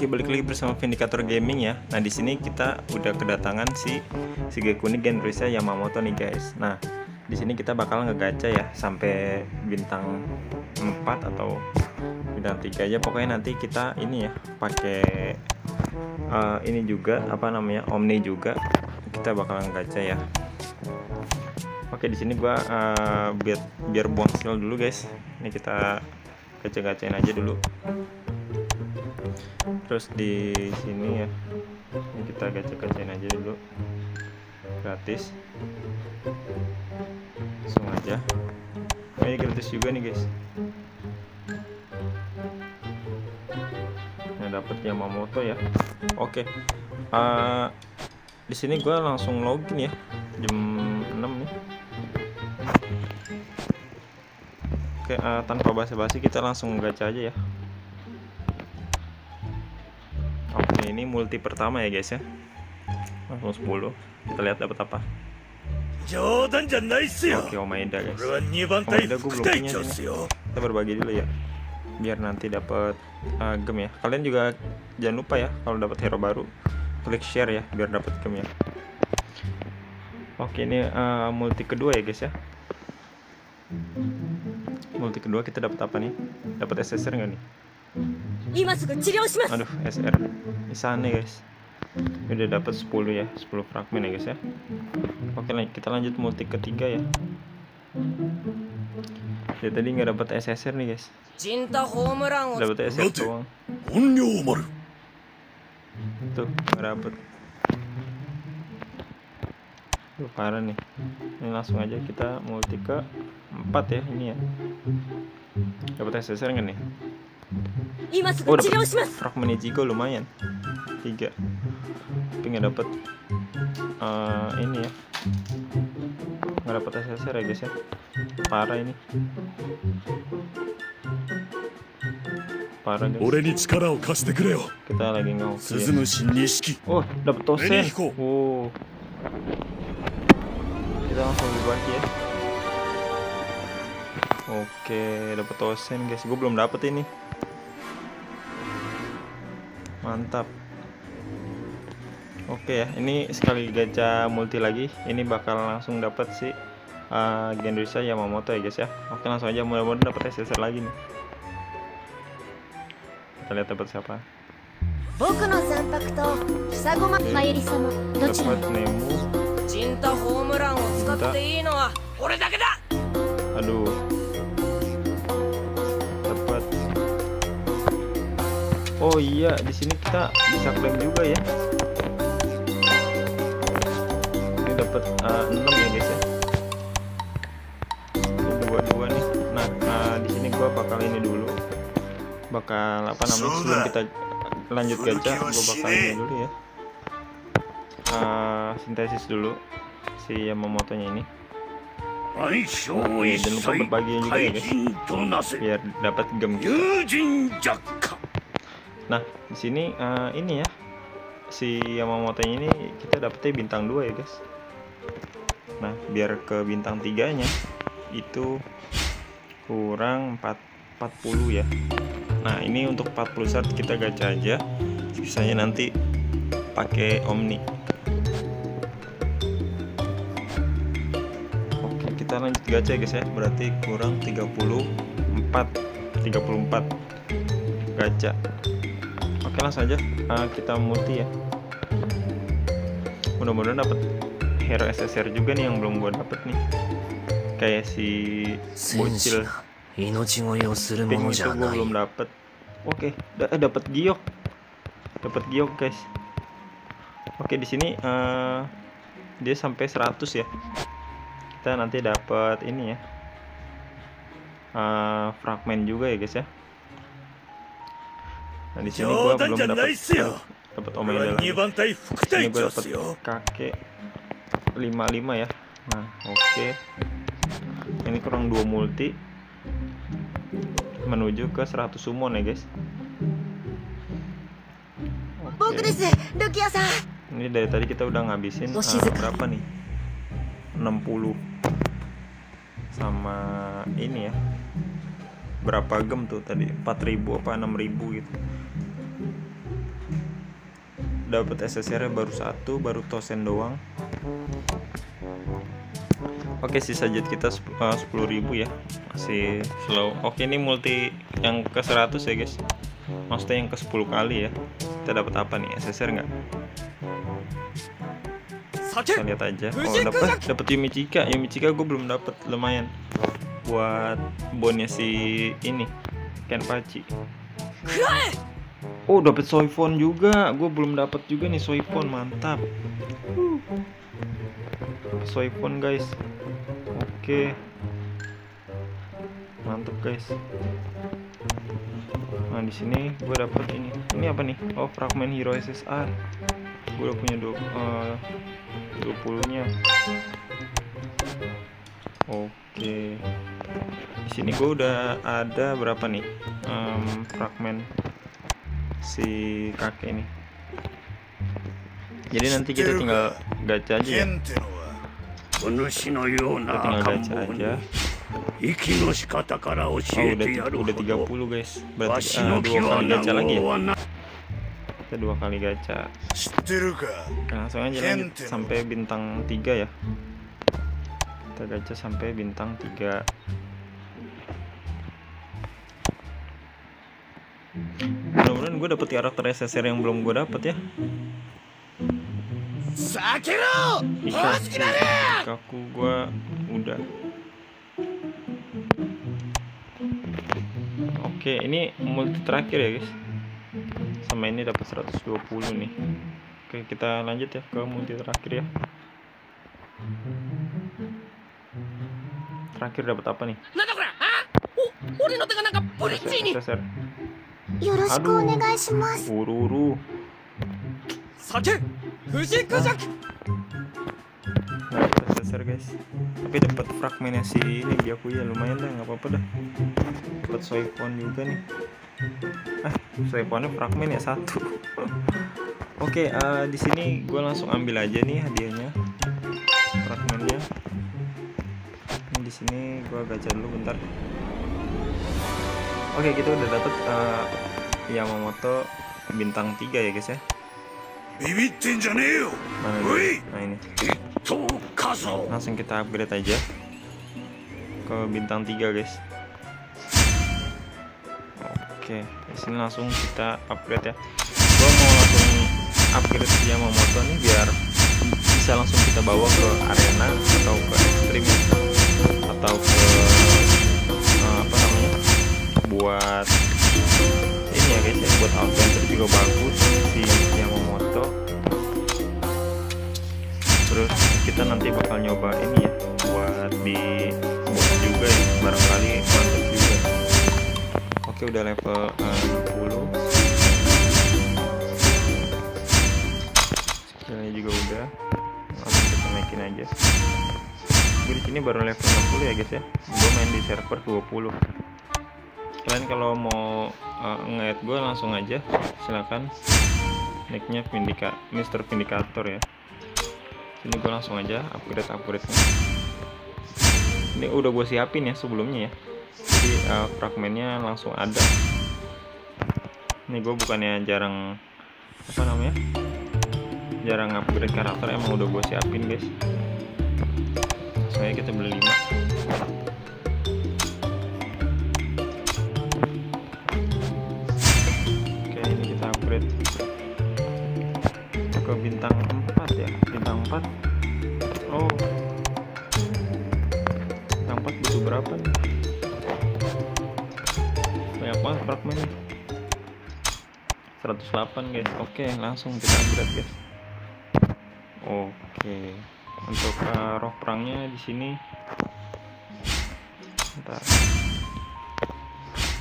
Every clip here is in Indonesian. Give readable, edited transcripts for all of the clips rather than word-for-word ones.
Oke, balik lagi bersama Vindicator Gaming ya. Nah, di sini kita udah kedatangan si Shigekuni Genrisnya Yamamoto nih, guys. Nah, di sini kita bakal ngegacha ya sampai bintang 4 atau bintang 3 aja. Pokoknya nanti kita ini ya pakai ini juga apa namanya? Omni juga. Kita bakal ngegacha ya. Oke, di sini gua biar buang skill dulu, guys. Ini kita gacha-gacain aja dulu. Terus di sini ya, ini kita gacha-gacain aja dulu gratis, langsung aja. Oh, ini gratis juga nih, guys. Nah, dapat Yamamoto ya. Oke, di sini gue langsung login ya jam 6 nih. Oke, tanpa basa-basi kita langsung gacha aja ya. Ini multi pertama ya, guys ya. Langsung 10. Kita lihat dapat apa. Oke, Omaeda, guys. Omaeda gue belum punya nih. Kita berbagi dulu ya, biar nanti dapat gem ya. Kalian juga jangan lupa ya, kalau dapat hero baru klik share ya, biar dapat gem ya. Oke, ini multi kedua ya, guys ya. Multi kedua kita dapat apa nih? Dapat SSR nggak nih? Aduh, SR misalnya, guys. Udah dapat 10 ya, 10 fragmen ya, guys ya. Oke, kita lanjut multi ketiga ya. Dia tadi nggak dapat SSR nih, guys. Dapat SSR doang. Tuh, nggak dapat. Tuh, parah nih. Ini langsung aja kita multi ke 4 ya, ini ya. Dapat SSR nggak nih? Oh, dapet fragmen Ichigo lumayan 3. Tapi nggak dapet ini ya, nggak dapet SSR ya, guys ya. Parah ini, parah, guys. Kita lagi ngehoki ya. Oh, dapet Tosen. Oh, kita langsung dibagi ya. Oke, dapet Tosen, guys. Gue belum dapet ini. Mantap. Oke ya, ini sekali gacha multi lagi, ini bakal langsung dapat si Genrisnya Yamamoto ya, guys ya. Oke, langsung aja, mudah-mudahan dapat SSR lagi nih. Kita lihat dapat siapa. Dapat Nemo. Cinta. Aduh. Dapat. Oh iya, di sini kita bisa klaim juga ya. Ini dapat 6 ya, guys ya. Ini dua-dua nih. Nah, di sini gua bakal ini dulu. Bakal apa namanya, sebelum kita lanjut gacha, gua bakal ini dulu ya. Sintesis dulu si Yamamoto-nya ini. Oke, dan lupa berbagi juga ya, guys. Biar dapat gem kita. Nah, di sini ini ya, si Yamamoto ini kita dapetnya bintang 2 ya, guys. Nah, biar ke bintang 3-nya itu kurang 40 ya. Nah, ini untuk 40 shard kita gacha aja. Sisanya nanti pakai Omni. Oke, kita lanjut gacha ya, guys ya. Berarti kurang 34 gacha. Oke, langsung aja kita multi ya. Mudah-mudahan dapat hero SSR juga nih yang belum gua dapet nih. Kayak si bocil Pink itu gua belum dapet. Oke, dapat Giok. Dapat Giok, guys. Oke, di sini dia sampai 100 ya. Kita nanti dapat ini ya. Fragmen juga ya, guys ya. Nah, di sini gua belum dapat Omaeda lagi. Ini gua dapat kakek 55 ya. Nah, oke. Ini kurang 2 multi menuju ke 100 summon ya, guys. Oke. Ini dari tadi kita udah ngabisin berapa nih? 60 sama ini ya. Berapa gem tuh tadi? 4000 apa 6000 gitu. dapat SSR-nya baru satu, baru tosen doang. Oke, sisa jet kita 10.000 ya, masih slow. Oke, ini multi yang ke 100 ya guys, maksudnya yang ke 10 kali ya. Kita dapat apa nih, SSR nggak? Kita lihat aja. Oh, dapat Yumichika. Yumichika gue belum dapat, lumayan buat bonnya si ini Kenpachi. Oh, dapat Soi Fon juga, gue belum dapat juga nih Soi Fon, mantap. Soi Fon guys. Oke, mantap guys. Nah, di sini gue dapet ini. Ini apa nih? Oh, fragmen hero SSR. Gue udah punya 20-nya. Oke. Di sini gue udah ada berapa nih? Fragmen si kakek ini. Jadi nanti kita tinggal gacha aja ya. Oh, udah 30 guys. Berarti 2 kali gacha lagi ya. Kita 2 kali gacha. Nah, langsung aja lanjut sampai bintang 3 ya. Kita gacha sampai bintang 3. Mudah-mudahan gue dapet karakter SSR yang belum gue dapet ya. Ikaku gue udah. Oke, ini multi terakhir ya guys. Sama ini dapat 120 nih. Oke, kita lanjut ya ke multi terakhir ya. Terakhir dapat apa nih? SSR. Aduh, buru-buru. SSR guys, tapi dapat fragmennya si ini biaku ya, lumayan lah, nggak apa-apa dah. Dapat Soi Fon juga nih. Soi Fonnya fragmen ya 1. Oke, di sini gue langsung ambil aja nih hadiahnya, fragmennya. Di sini gue baca dulu bentar. Oke, kita udah dapet Yamamoto bintang 3 ya guys ya. Mana nih? Nah, ini langsung kita upgrade aja ke bintang 3 guys. Oke, disini langsung kita upgrade ya. Gua mau langsung upgrade Yamamoto nih biar bisa langsung kita bawa ke arena atau ke ekstrim atau ke apa namanya, buat ini ya guys ya, buat outlander juga bagus si Yamamoto. Terus kita nanti bakal nyoba ini ya buat di bot juga ya, barangkali mantap juga. Oke, udah level 20. Skillnya juga udah. Langsung kita naikin aja. Gue di sini baru level 60 ya guys ya. Gue main di server 20. Kalian kalau mau nge-add gue langsung aja, silakan. Nicknya Mister Vindicator ya. Ini gue langsung aja upgrade-nya. Ini udah gue siapin ya sebelumnya ya, jadi fragmennya langsung ada. Ini gue bukannya jarang apa namanya, jarang upgrade karakter, emang udah gue siapin guys. Soalnya kita beli 5. Oke, ini kita upgrade ke bintang 4 ya. Bintang 4 butuh berapa nih? Banyak banget fragmennya, 108 guys. Oke, langsung kita upgrade guys. Oke, untuk roh perangnya di sini.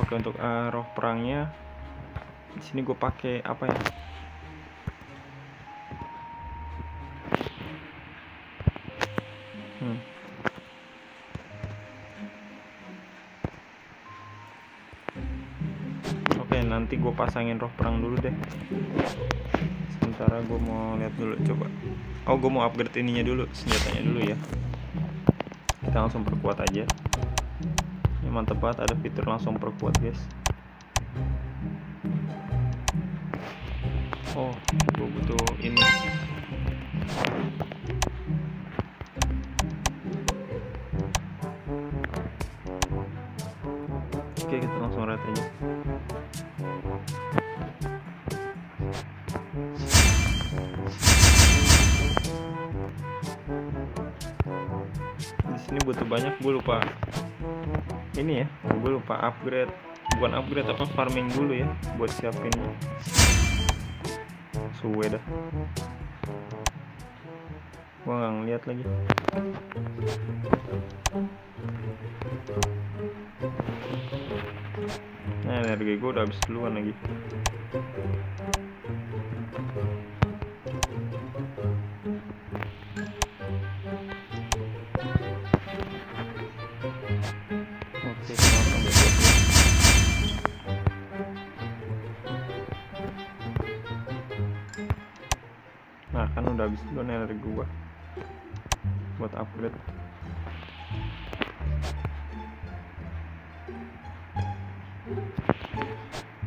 Oke, untuk roh perangnya di sini gue pakai apa ya? Oke, nanti gue pasangin roh perang dulu deh. Sementara gue mau lihat dulu, coba. Oh, gue mau upgrade ininya dulu, senjatanya dulu ya. Kita langsung perkuat aja. Ini mantep banget, ada fitur langsung perkuat guys. Oh, gue butuh ini. Oke, kita langsung red aja. Di sini butuh banyak, gue lupa. Ini ya, gue lupa upgrade. Bukan upgrade, apa farming dulu ya buat siapin. Suwe dah, gua nggak ngeliat lagi. Nah, energi gua udah habis duluan lagi. Habis itu energi gua buat upgrade.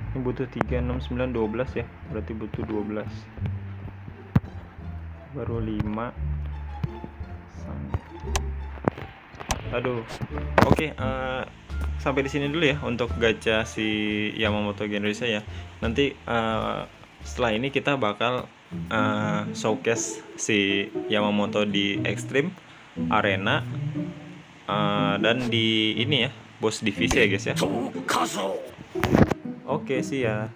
Ini butuh 3, 6, 9, 12 ya, berarti butuh 12. Baru 5. Aduh. Oke, sampai di sini dulu ya untuk gacha si Yamamoto Genroisa ya. Nanti setelah ini kita bakal showcase si Yamamoto di Extreme Arena dan di ini ya, boss divisi ya guys ya. Oke, see ya.